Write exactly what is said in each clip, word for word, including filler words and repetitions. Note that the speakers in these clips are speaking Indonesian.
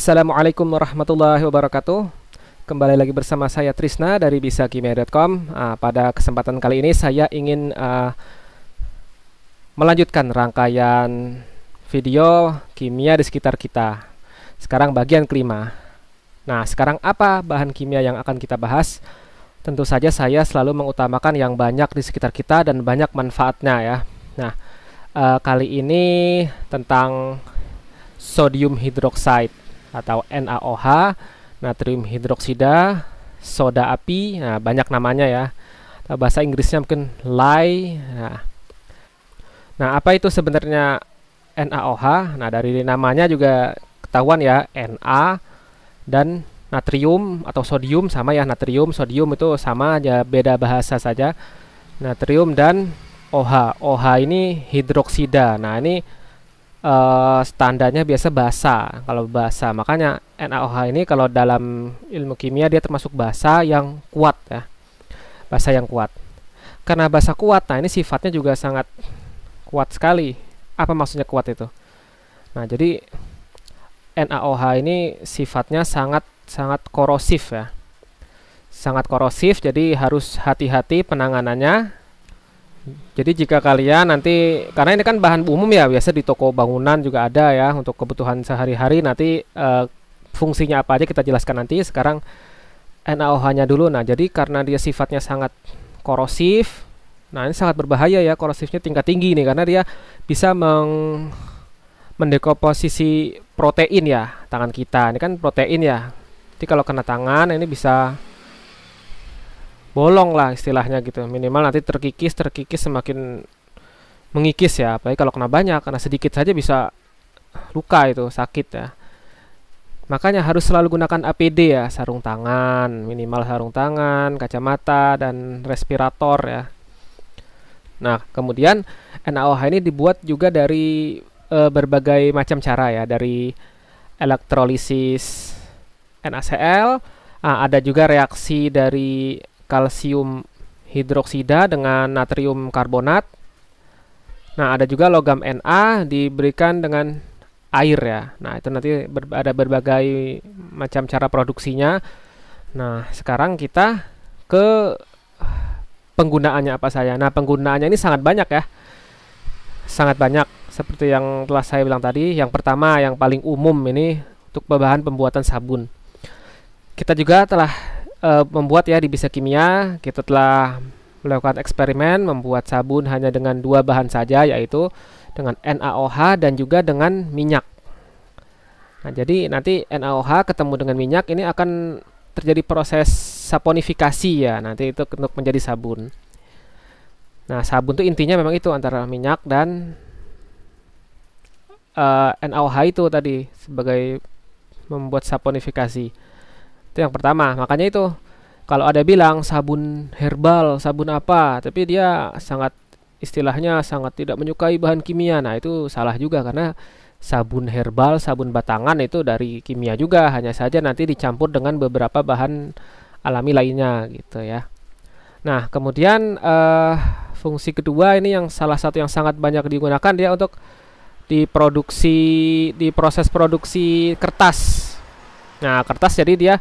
Assalamualaikum warahmatullahi wabarakatuh. Kembali lagi bersama saya Trisna dari bisakimia titik com. Nah, pada kesempatan kali ini saya ingin uh, melanjutkan rangkaian video kimia di sekitar kita. Sekarang bagian kelima. Nah, sekarang apa bahan kimia yang akan kita bahas? Tentu saja saya selalu mengutamakan yang banyak di sekitar kita dan banyak manfaatnya ya. Nah, uh, kali ini tentang sodium hidroxide atau NaOH, natrium hidroksida, soda api, nah banyak namanya ya. Bahasa Inggrisnya mungkin Lye. Nah, nah apa itu sebenarnya NaOH? Nah, dari namanya juga ketahuan ya, Na dan natrium atau sodium sama ya, natrium, sodium itu sama aja, beda bahasa saja. Natrium dan OH. OH ini hidroksida. Nah, ini Uh, standarnya biasa basa, kalau basa makanya NaOH ini kalau dalam ilmu kimia dia termasuk basa yang kuat ya, basa yang kuat. Karena basa kuat, nah ini sifatnya juga sangat kuat sekali. Apa maksudnya kuat itu? Nah, jadi NaOH ini sifatnya sangat sangat korosif ya, sangat korosif. Jadi harus hati-hati penanganannya. Jadi jika kalian nanti, karena ini kan bahan umum ya, biasa di toko bangunan juga ada ya untuk kebutuhan sehari-hari. Nanti e, fungsinya apa aja kita jelaskan nanti. Sekarang NaOH-nya dulu. Nah, jadi karena dia sifatnya sangat korosif, nah ini sangat berbahaya ya, korosifnya tingkat tinggi nih, karena dia bisa meng mendekomposisi protein ya, tangan kita. Ini kan protein ya. Jadi kalau kena tangan ini bisa bolong lah istilahnya gitu, minimal nanti terkikis terkikis semakin mengikis ya, apalagi kalau kena banyak, karena sedikit saja bisa luka itu, sakit ya. Makanya harus selalu gunakan A P D ya, sarung tangan, minimal sarung tangan, kacamata dan respirator ya. Nah, kemudian NaOH ini dibuat juga dari e, berbagai macam cara ya, dari elektrolisis NaCl, nah, ada juga reaksi dari kalsium hidroksida dengan natrium karbonat. Nah, ada juga logam Na diberikan dengan air ya. Nah, itu nanti ber ada berbagai macam cara produksinya. Nah, sekarang kita ke penggunaannya apa saja. Nah, penggunaannya ini sangat banyak ya. Sangat banyak seperti yang telah saya bilang tadi. Yang pertama yang paling umum ini untuk bahan pembuatan sabun. Kita juga telah Uh, membuat ya di Bisakimia, kita telah melakukan eksperimen membuat sabun hanya dengan dua bahan saja, yaitu dengan NaOH dan juga dengan minyak. Nah, jadi nanti NaOH ketemu dengan minyak ini akan terjadi proses saponifikasi ya, nanti itu untuk menjadi sabun. Nah, sabun itu intinya memang itu antara minyak dan uh, NaOH itu tadi sebagai membuat saponifikasi. Itu yang pertama, makanya itu kalau ada bilang sabun herbal, sabun apa, tapi dia sangat istilahnya sangat tidak menyukai bahan kimia. Nah, itu salah juga, karena sabun herbal, sabun batangan itu dari kimia juga, hanya saja nanti dicampur dengan beberapa bahan alami lainnya gitu ya. Nah, kemudian eh, fungsi kedua ini yang salah satu yang sangat banyak digunakan, dia untuk diproduksi, di proses produksi kertas. Nah, kertas jadi dia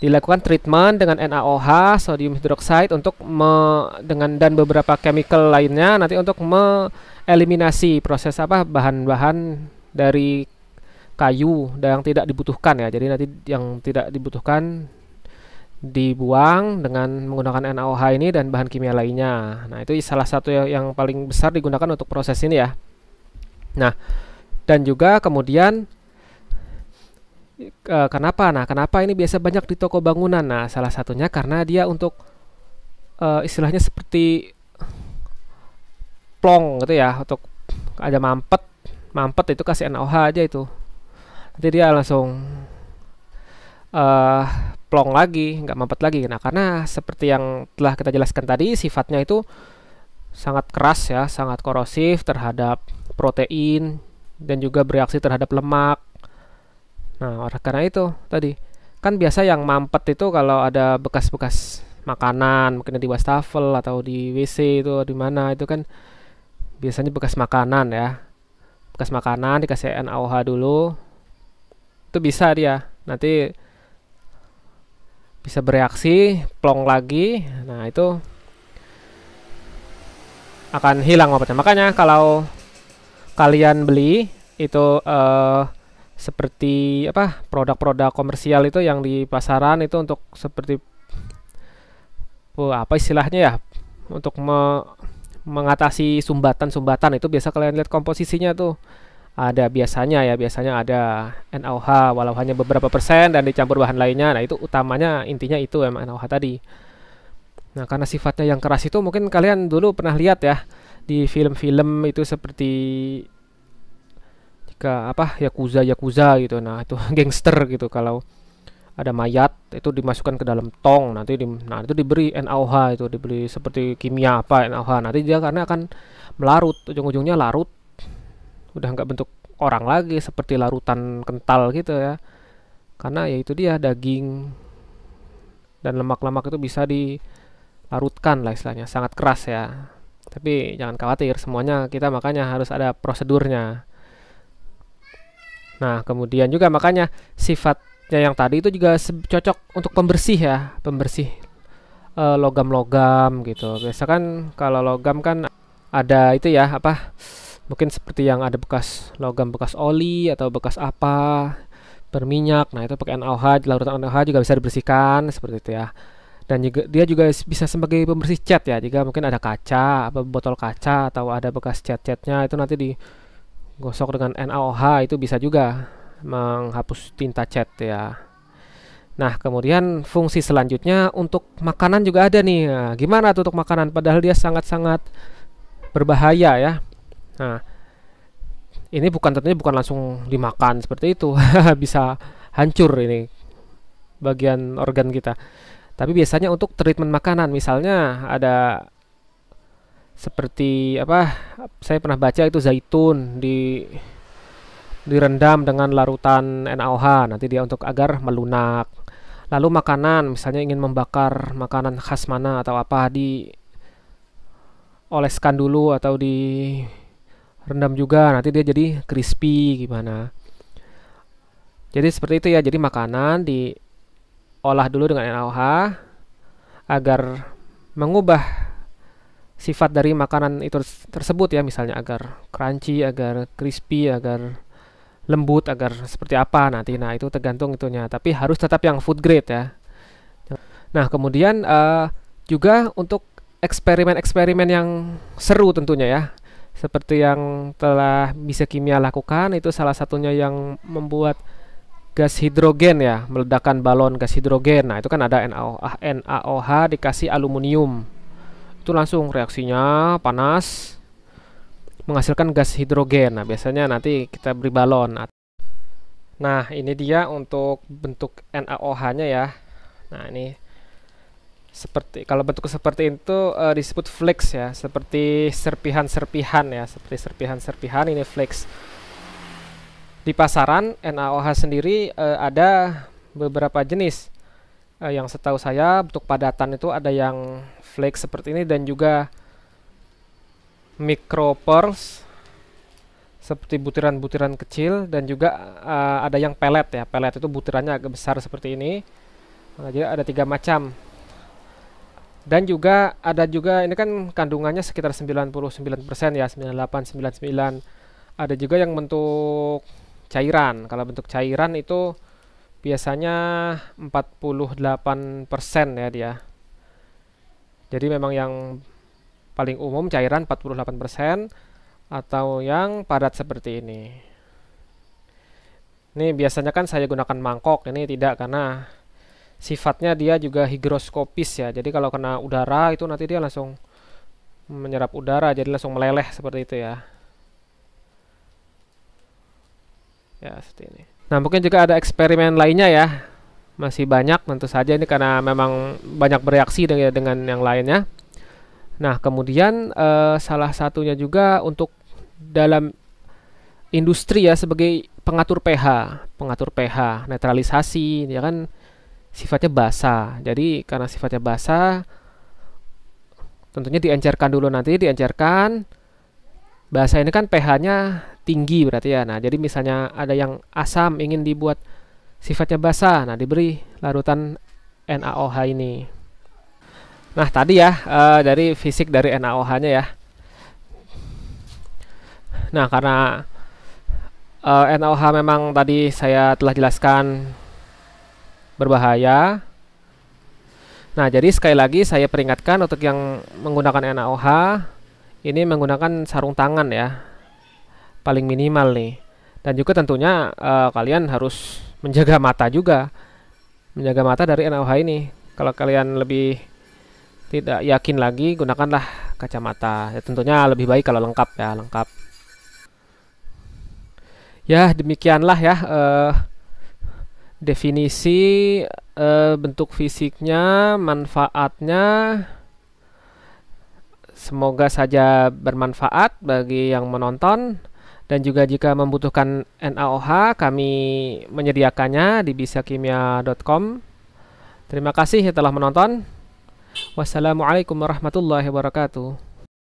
dilakukan treatment dengan NaOH, sodium hidroxide untuk me, dengan dan beberapa chemical lainnya nanti untuk mengeliminasi proses apa bahan-bahan dari kayu yang tidak dibutuhkan ya. Jadi nanti yang tidak dibutuhkan dibuang dengan menggunakan NaOH ini dan bahan kimia lainnya. Nah, itu salah satu yang paling besar digunakan untuk proses ini ya. Nah, dan juga kemudian kenapa? Nah, kenapa ini biasa banyak di toko bangunan? Nah, salah satunya karena dia untuk uh, istilahnya seperti plong gitu ya, untuk ada mampet, mampet itu kasih NaOH aja itu, nanti dia langsung uh, plong lagi, nggak mampet lagi. Nah, karena seperti yang telah kita jelaskan tadi, sifatnya itu sangat keras ya, sangat korosif terhadap protein dan juga bereaksi terhadap lemak. Nah, oleh karena itu tadi kan biasa yang mampet itu kalau ada bekas-bekas makanan, mungkin di wastafel atau di W C itu di mana, itu kan biasanya bekas makanan ya, bekas makanan dikasih NaOH dulu. itu bisa dia nanti bisa bereaksi plong lagi. Nah itu akan hilang obatnya. Makanya kalau kalian beli itu eh, seperti apa produk-produk komersial itu yang di pasaran itu untuk seperti oh, apa istilahnya ya, untuk me mengatasi sumbatan-sumbatan itu biasa kalian lihat komposisinya tuh ada biasanya ya biasanya ada NaOH walau hanya beberapa persen dan dicampur bahan lainnya. Nah itu utamanya intinya itu emang NaOH tadi. Nah karena sifatnya yang keras itu mungkin kalian dulu pernah lihat ya di film-film itu seperti jika apa yakuza yakuza gitu. Nah itu gangster gitu, kalau ada mayat itu dimasukkan ke dalam tong nanti di, nah itu diberi NaOH, itu diberi seperti kimia apa NaOH, nanti dia karena akan melarut, ujung-ujungnya larut udah nggak bentuk orang lagi seperti larutan kental gitu ya, karena ya itu dia daging dan lemak-lemak itu bisa di larutkan lah istilahnya, sangat keras ya. Tapi jangan khawatir semuanya, kita makanya harus ada prosedurnya. Nah kemudian juga makanya sifatnya yang tadi itu juga cocok untuk pembersih ya, pembersih logam-logam e, gitu. Biasa kan kalau logam kan ada itu ya apa mungkin seperti yang ada bekas logam, bekas oli atau bekas apa berminyak. Nah itu pakai NaOH, larutan NaOH juga bisa dibersihkan seperti itu ya. Dan juga dia juga bisa sebagai pembersih cat ya, jika mungkin ada kaca, apa botol kaca atau ada bekas cat-catnya itu nanti digosok dengan NaOH itu bisa juga menghapus tinta cat ya. Nah kemudian fungsi selanjutnya untuk makanan juga ada nih. Nah, gimana tuh untuk makanan padahal dia sangat-sangat berbahaya ya. Nah ini bukan tentunya bukan langsung dimakan seperti itu bisa hancur ini bagian organ kita. Tapi biasanya untuk treatment makanan, misalnya ada seperti apa? Saya pernah baca itu zaitun di direndam dengan larutan NaOH, nanti dia untuk agar melunak. Lalu makanan, misalnya ingin membakar makanan khas mana atau apa, di oleskan dulu atau di rendam juga, nanti dia jadi crispy gimana. Jadi seperti itu ya. Jadi makanan di olah dulu dengan NaOH agar mengubah sifat dari makanan itu tersebut ya, misalnya agar crunchy, agar crispy, agar lembut, agar seperti apa nanti. Nah itu tergantung itunya, tapi harus tetap yang food grade ya. Nah kemudian uh, juga untuk eksperimen-eksperimen yang seru tentunya ya, seperti yang telah Bisakimia lakukan itu salah satunya yang membuat gas hidrogen ya, meledakan balon gas hidrogen. Nah itu kan ada NaOH, NaOH dikasih aluminium, itu langsung reaksinya panas menghasilkan gas hidrogen. Nah biasanya nanti kita beri balon. Nah ini dia untuk bentuk NaOH-nya ya. Nah ini seperti kalau bentuk seperti itu e, disebut flakes ya, seperti serpihan-serpihan ya, seperti serpihan-serpihan ini flakes. Di pasaran NaOH sendiri e, ada beberapa jenis. E, yang setahu saya bentuk padatan itu ada yang flake seperti ini dan juga micro pearls seperti butiran-butiran kecil, dan juga e, ada yang pelet ya. Pelet itu butirannya agak besar seperti ini. Nah, jadi ada tiga macam. Dan juga ada juga ini kan kandungannya sekitar sembilan puluh sembilan persen ya, sembilan puluh delapan, sembilan puluh sembilan. Ada juga yang bentuk cairan. Kalau bentuk cairan itu biasanya empat puluh delapan persen ya dia. Jadi memang yang paling umum cairan empat puluh delapan persen atau yang padat seperti ini. Ini biasanya kan saya gunakan mangkok, ini tidak karena sifatnya dia juga higroskopis ya. Jadi kalau kena udara itu nanti dia langsung menyerap udara, jadi langsung meleleh seperti itu ya. Ya seperti ini. Nah mungkin juga ada eksperimen lainnya ya, masih banyak tentu saja ini karena memang banyak bereaksi dengan, dengan yang lainnya. Nah kemudian eh, salah satunya juga untuk dalam industri ya, sebagai pengatur pH, pengatur pH, netralisasi ya kan sifatnya basa. Jadi karena sifatnya basa tentunya diencerkan dulu, nanti diencerkan basa ini kan pH-nya tinggi berarti ya. Nah jadi misalnya ada yang asam ingin dibuat sifatnya basah. Nah, diberi larutan NaOH ini. Nah, tadi ya e, dari fisik dari NaOH-nya ya. Nah, karena e, NaOH memang tadi saya telah jelaskan berbahaya. Nah, jadi sekali lagi saya peringatkan untuk yang menggunakan NaOH ini menggunakan sarung tangan ya. Paling minimal nih. Dan juga tentunya e, kalian harus menjaga mata juga, menjaga mata dari NaOH ini. Kalau kalian lebih tidak yakin lagi, gunakanlah kacamata. Ya, tentunya lebih baik kalau lengkap ya, lengkap. Ya, demikianlah ya eh, definisi eh, bentuk fisiknya, manfaatnya. Semoga saja bermanfaat bagi yang menonton. Dan juga jika membutuhkan NaOH, kami menyediakannya di bisakimia titik com. Terima kasih telah menonton. Wassalamualaikum warahmatullahi wabarakatuh.